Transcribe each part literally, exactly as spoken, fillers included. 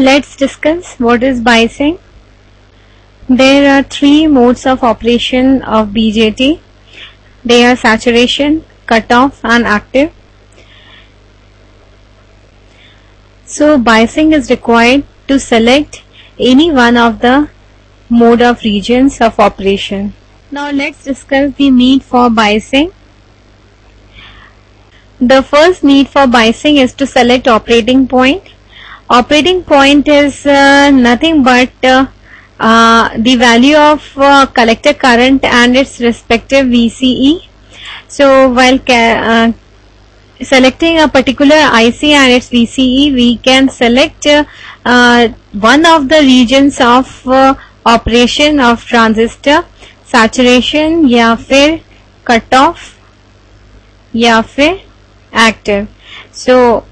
Let's discuss what is biasing. There are three modes of operation of B J T. They are saturation, cutoff and active. So biasing is required to select any one of the mode of regions of operation. Now let's discuss the need for biasing. The first need for biasing is to select operating point. Operating point is uh, nothing but uh, uh, the value of uh, collector current and its respective V C E. So while uh, selecting a particular I C and its V C E, we can select uh, uh, one of the regions of uh, operation of transistor, saturation या फिर cutoff या फिर active. So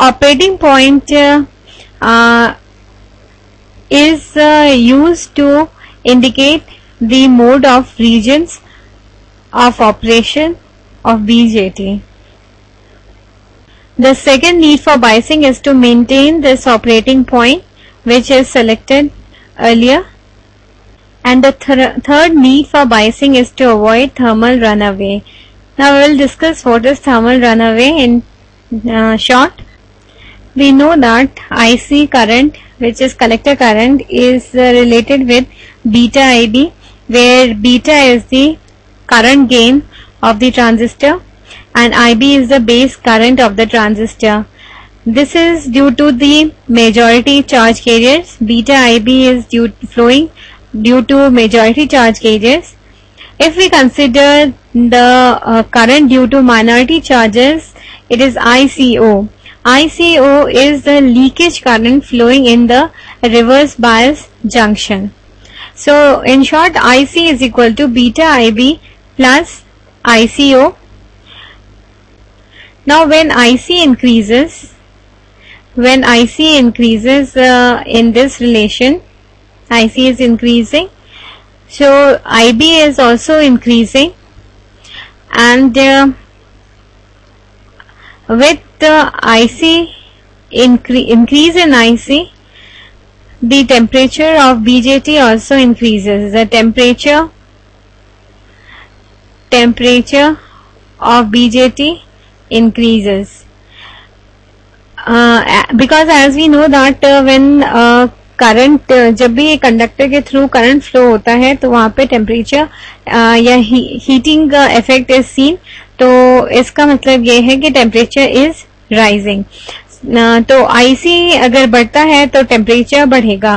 operating point uh, uh, is uh, used to indicate the mode of regions of operation of B J T. The second need for biasing is to maintain this operating point which is selected earlier. And the th third need for biasing is to avoid thermal runaway. Now we will discuss what is thermal runaway in uh, short. We know that I C current, which is collector current, is uh, related with beta I B, where beta is the current gain of the transistor and I B is the base current of the transistor. This is due to the majority charge carriers. Beta I B is due flowing due to majority charge carriers. If we consider the uh, current due to minority charges, it is I C O. I C O is the leakage current flowing in the reverse bias junction. So in short, I C is equal to beta I B plus I C O. Now when IC increases, when IC increases uh, in this relation, I C is increasing, so I B is also increasing, and uh, with the I C incre increase in I C, the temperature of B J T also increases. The temperature temperature of B J T increases uh, because as we know that uh, when uh, current जब भी conductor के through current flow होता है तो वहाँ पे temperature या heating effect is seen. तो इसका मतलब ये है कि टेम्परेचर इज राइजिंग. तो आईसी अगर बढ़ता है तो टेम्परेचर बढ़ेगा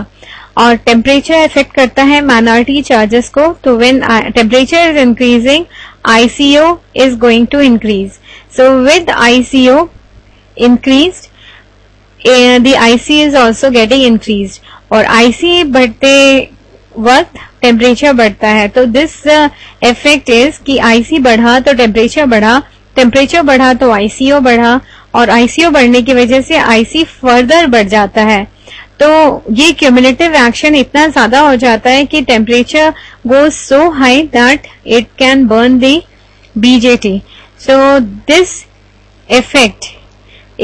और टेम्परेचर इफेक्ट करता है माइनॉरिटी चार्जेस को. तो when temperature is increasing, ICO is going to increase. So with ICO increase, Uh, the I C is also getting increased और I C बढ़ते वक्त टेम्परेचर बढ़ता है. तो दिस इफेक्ट इज कि I C बढ़ा तो टेम्परेचर बढ़ा, टेम्परेचर बढ़ा तो I C O बढ़ा और I C O बढ़ने की वजह से I C फर्दर बढ़ जाता है. तो ये क्यूमुलेटिव एक्शन इतना ज्यादा हो जाता है कि temperature goes so high that it can burn the B J T. So this effect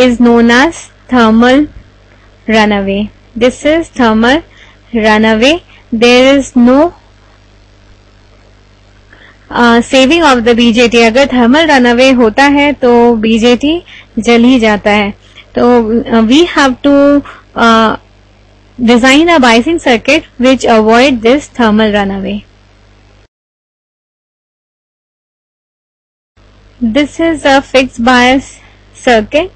is known as thermal runaway. This is thermal runaway. There is no uh, saving of the B J T. अगर thermal runaway होता है तो B J T जल ही जाता है. तो uh, we have to uh, design a biasing circuit which avoid this thermal runaway. This is a fixed bias circuit.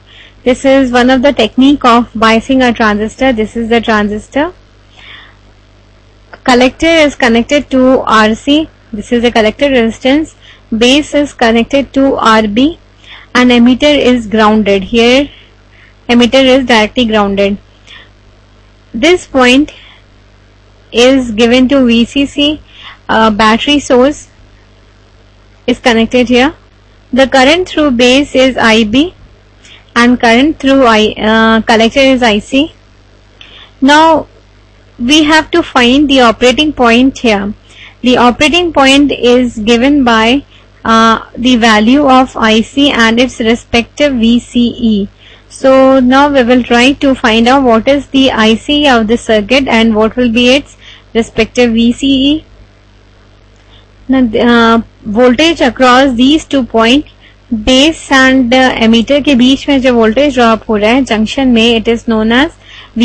This is one of the technique of biasing a transistor. This is the transistor. Collector is connected to R C. This is the collector resistance. Base is connected to R B and emitter is grounded. Here emitter is directly grounded. This point is given to V C C. Uh, battery source is connected here. The current through base is I B. And current through I, uh, collector is I C. Now we have to find the operating point here. The operating point is given by uh, the value of I C and its respective V C E. So now we will try to find out what is the I C of the circuit and what will be its respective V C E. Now the uh, voltage across these two points, base and uh, emitter के बीच में जो voltage drop हो रहा है junction में, it is known as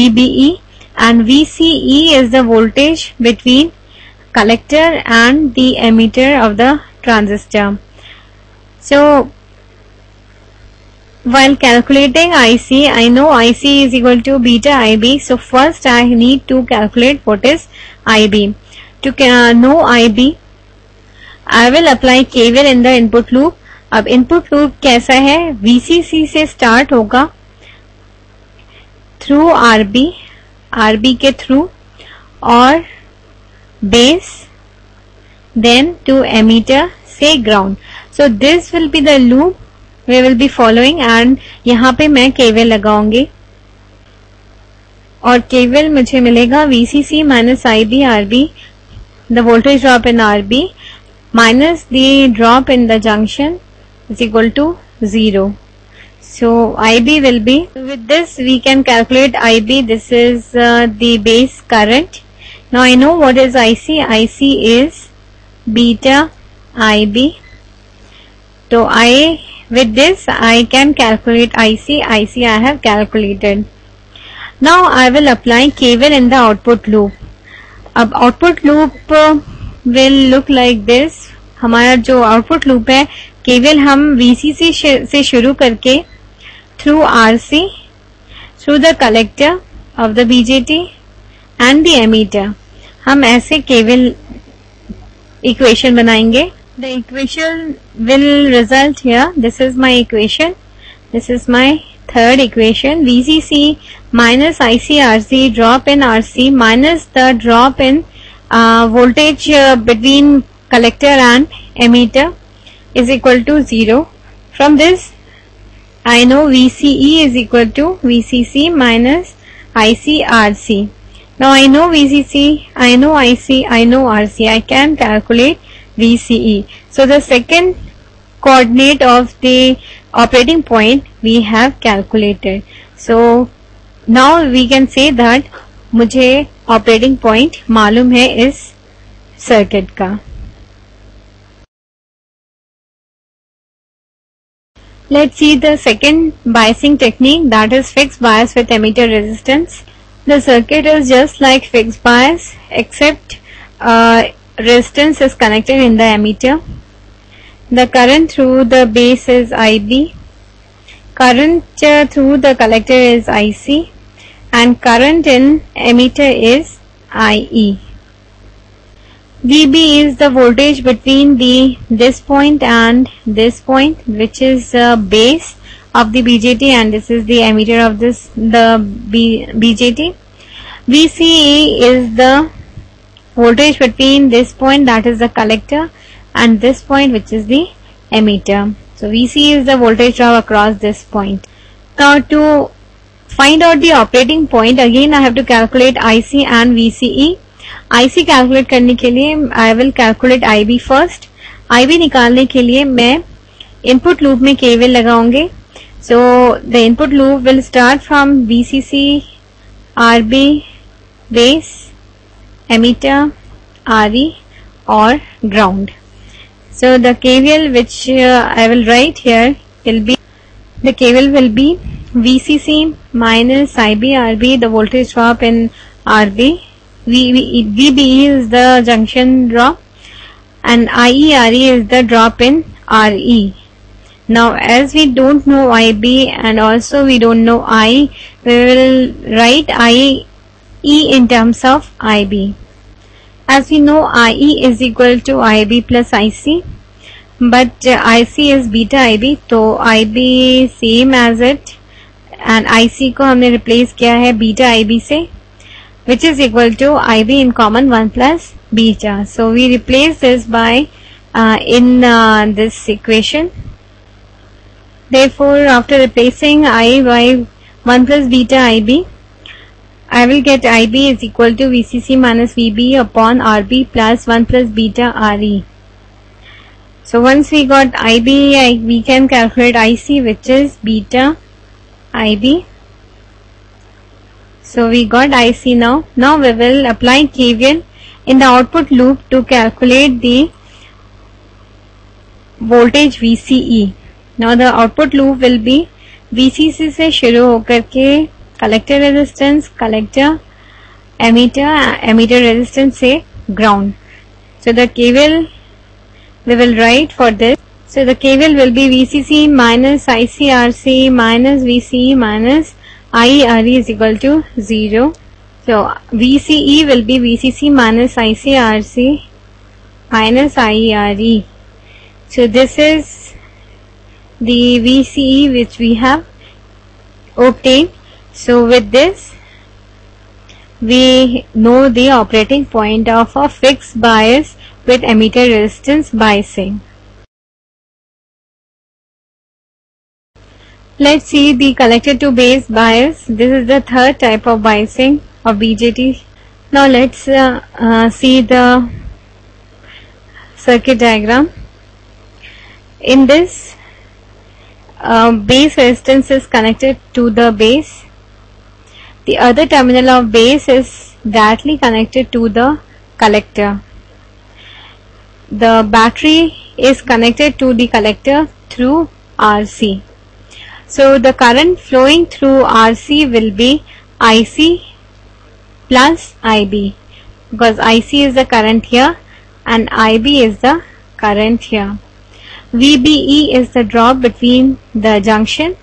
V B E, and V C E is the voltage between collector and the emitter of the transistor. So while calculating I C, I know I C is equal to beta I B. So first I need to calculate what is I B. To uh, know I B, I will apply K V L in the input loop. अब input loop कैसा है? V C C से start होगा through R B, R B के through और base, then to emitter से ground. So this will be the loop we will be following, and यहाँ पे मैं K V L लगाऊंगी और K V L मुझे मिलेगा V C C minus I B R B, the voltage drop in R B minus the drop in the junction is equal to zero. So I B will be, with this we can calculate I B. This is uh, the base current. Now I know what is I C. I C is beta I B. So I With this, I can calculate I C. I C I have calculated. Now I will apply K V L in the output loop. अब output loop will look like this. हमारा जो output loop है, K V L हम V C C से शुरू करके through R C, through the collector of the B J T and the emitter, हम ऐसे K V L equation बनाएंगे. The equation will result here. This is my equation. This is my third equation. V C C minus I C R C drop in R C minus the drop in uh, voltage uh, between collector and emitter is equal to zero. From this, I know V C E is equal to V C C minus I C R C. Now I know V C C, I know I C, I know R C. I can calculate V C E. So the second coordinate of the operating point we have calculated. So now we can say that मुझे operating point मालूम है इस circuit का. Let's see the second biasing technique, that is fixed bias with emitter resistance. The circuit is just like fixed bias except uh, resistance is connected in the emitter. The current through the base is I B, current uh, through the collector is I C, and current in emitter is I E. V B is the voltage between the this point and this point, which is uh, base of the B J T, and this is the emitter of this the B, BJT. V C E is the voltage between this point, that is the collector, and this point, which is the emitter. So V C is the voltage drop across this point. Now to find out the operating point, again I have to calculate I C and V C E. I C calculate करने के लिए I will calculate I B first. I B निकालने के लिए मैं input loop में K V L लगाऊंगे. So the input loop will start from V C C, R B, base, emitter, R E or ground. So the K V L which uh, I will write here will be, the K V L will be V C C minus I B R B, the voltage drop in R B, V B E is the junction drop, and I E R E is the drop in R E. Now as we don't know I B and also we don't know I, we will write I E in terms of I B. As we know, I E is equal to I B plus I C, but uh, I C is beta I B, so I B same as it, and I C को हमने replace किया है beta I B से, which is equal to I B in common one plus beta. So we replace this by uh, in uh, this equation. Therefore, after replacing I by one plus beta I B, I will get I B is equal to V C C minus V B E upon R B plus one plus beta R E. So once we got I B, we can calculate I C, which is beta I B. So we got I C now. Now we will apply K V L in the output loop to calculate the voltage V C E. Now the output loop will be V C C से शुरू होकर के collector resistance, collector, emitter, emitter resistance से ground. So the K V L we will write for this. So the K V L will be V C C minus I C R C minus V C E minus I E R E is equal to zero. So V C E will be V C C minus I C R C minus I E R E. So this is the V C E which we have obtained. So with this we know the operating point of a fixed bias with emitter resistance biasing. Let's see the collector to base bias. This is the third type of biasing of B J T. Now let's uh, uh, see the circuit diagram. In this uh, base resistance is connected to the base. The other terminal of base is directly connected to the collector. The battery is connected to the collector through R C. So the current flowing through R C will be I C plus I B, because I C is the current here and I B is the current here. V B E is the drop between the junction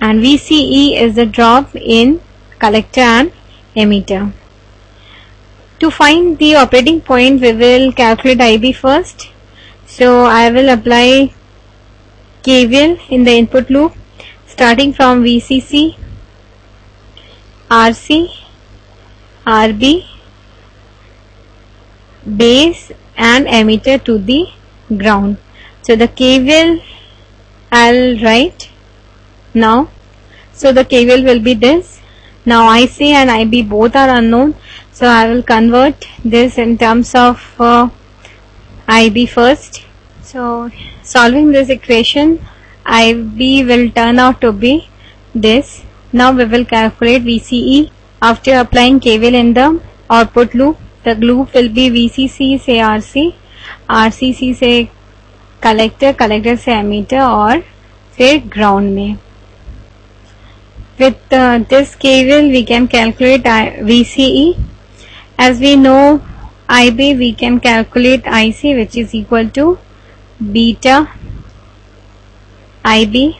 and V C E is the drop in collector and emitter. To find the operating point we will calculate I B first. So I will apply K V L in the input loop, starting from V C C, R C, R B, base and emitter to the ground. So the K V L I'll write now. So the K V L will be this. Now I C and I B both are unknown, so I will convert this in terms of uh, I B first. So solving this equation, I B will turn out to be this. Now we will calculate V C E after applying K V L in the output loop. The loop will be V C C से R C, R C C से collector, collector से emitter और फिर ground में. With uh, this K V L we can calculate V C E. As we know I B, we can calculate I C, which is equal to beta I B.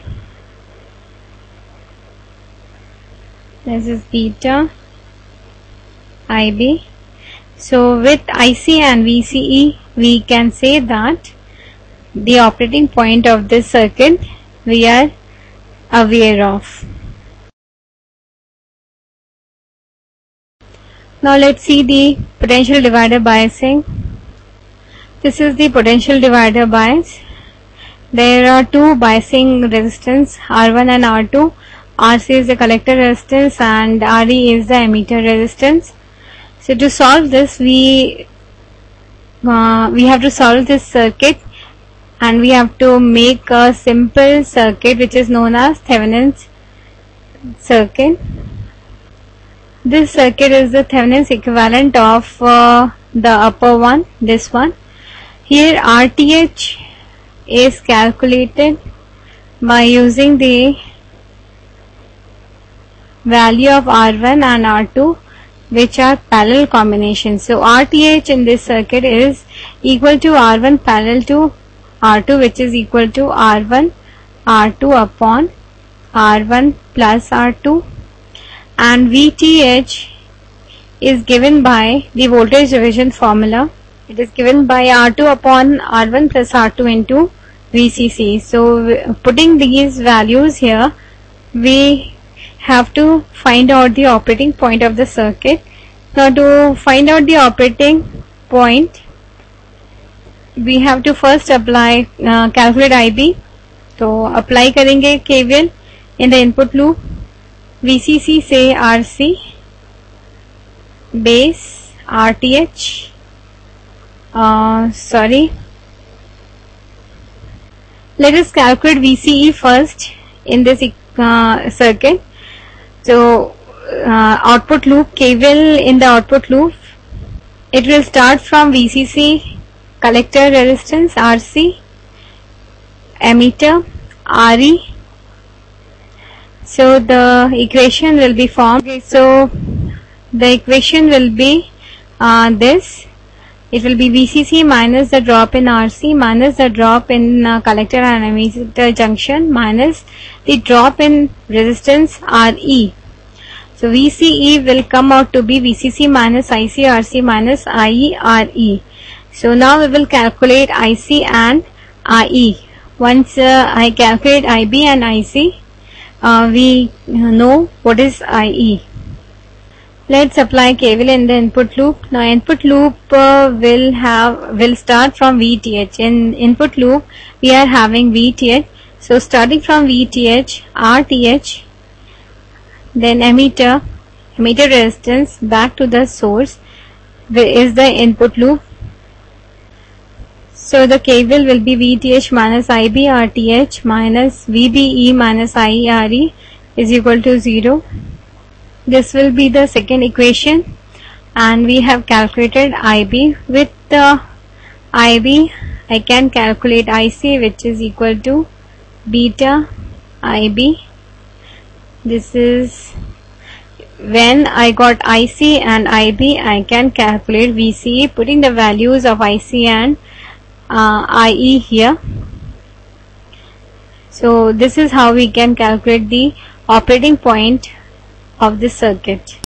This is beta I B. So with I C and V C E we can say that the operating point of this circuit we are aware of. Now let's see the potential divider biasing. This is the potential divider bias. There are two biasing resistance, R one and R two. R C is the collector resistance and R E is the emitter resistance. So to solve this, we uh, we have to solve this circuit, and we have to make a simple circuit which is known as Thevenin's circuit. This circuit is the Thevenin's equivalent of uh, the upper one, this one. Here R T H is calculated by using the value of R one and R two, which are parallel combinations. So R T H in this circuit is equal to R one parallel to R two, which is equal to R one R two upon R one plus R two, and V T H is given by the voltage division formula. It is given by R two upon R one plus R two into V C C. So putting these values here, we have to find out the operating point of the circuit. Now to find out the operating point, we have to first apply uh, calculate I B. So apply करेंगे K V L in the input loop, V C C से R C, base R T H. Uh, sorry. Let us calculate V C E first in this uh, circuit. So uh, output loop, K V L in the output loop, it will start from V C C, collector resistance, R C, emitter, R E. So the equation will be formed. Okay, so the equation will be uh, this. It will be V C C minus the drop in R C minus the drop in uh, collector and emitter junction minus the drop in resistance R E. So V C E will come out to be V C C minus I C R C minus I E R E. So now we will calculate I C and I E. Once uh, I calculate I B and I C, uh, we know what is I E. Let's apply K V L in the input loop. Now input loop uh, will have will start from V T H. In input loop we are having V T H. So starting from V T H, R T H, then emitter, emitter resistance back to the source is the input loop. So the K V L will be V T H minus I B R T H minus V B E minus I E R E is equal to zero. This will be the second equation, and we have calculated I B. With the I B, I can calculate I C, which is equal to beta I B. This is when I got I C and I B, I can calculate V C E, putting the values of I C and uh, I E here. So this is how we can calculate the operating point of this circuit.